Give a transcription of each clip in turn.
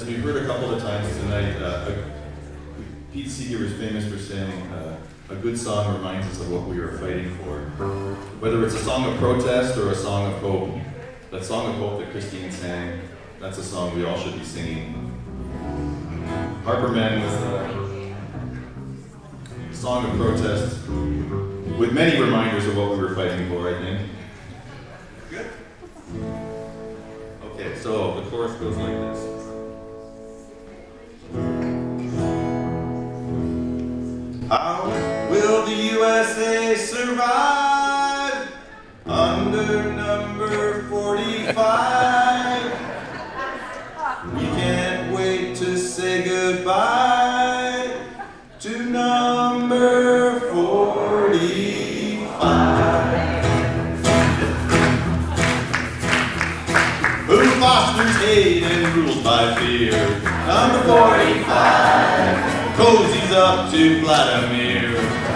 as we've heard a couple of times tonight, Pete Seeger is famous for saying, a good song reminds us of what we are fighting for. Whether it's a song of protest or a song of hope, that song of hope that Christine sang, that's a song we all should be singing. Harperman was a song of protest with many reminders of what we were fighting for, I think. Good? Okay, so the chorus goes like this. USA survive under number 45. We can't wait to say goodbye to number 45. Who fosters hate and rules by fear? Number 45 cozies up to Vladimir.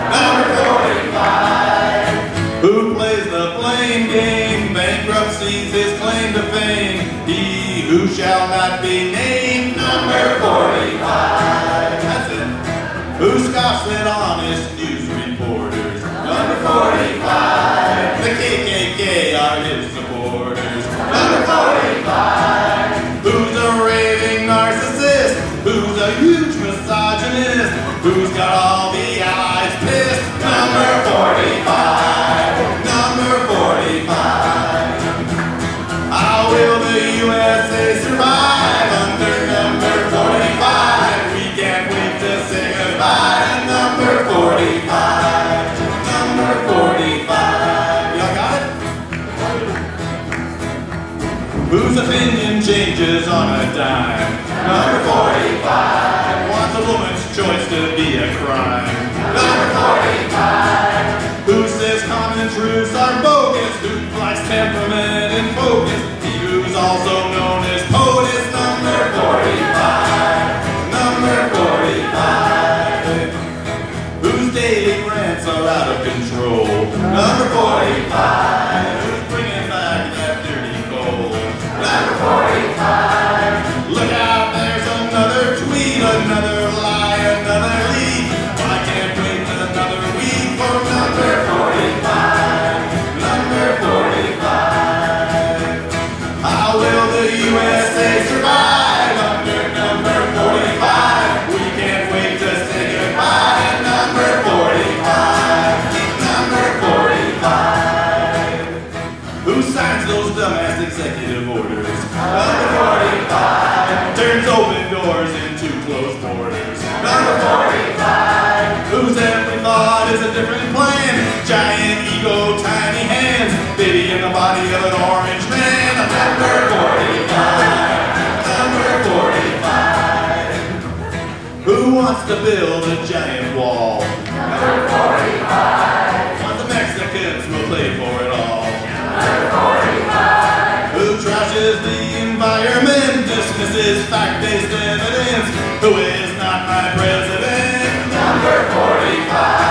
Number 45, who plays the blame game, bankruptcy's his claim to fame, he who shall not be named. Number 45, that's it, who scoffs at honest news reporters. Number 45, the KKK are his supporters. Number 45, who's a raving narcissist, who's a huge misogynist, who's got all the allies. Whose opinion changes on a dime? Number 45 wants a woman's choice to be a crime. Number 45 who says common truths are bogus, who flies temperament and focus, he who's also known as POTUS. Number 45, number 45 whose daily rants are out of control. Number 45 executive orders. Number 45 turns open doors into closed borders. Number 45 whose every thought is a different plan. Giant ego, tiny hands, baby in the body of an orange man. Number 45. Number 45. Who wants to build a giant wall? Number 45. Want the Mexicans will play for it all. Number 45. The environment dismisses fact-based evidence. Who is not my president? Number 45.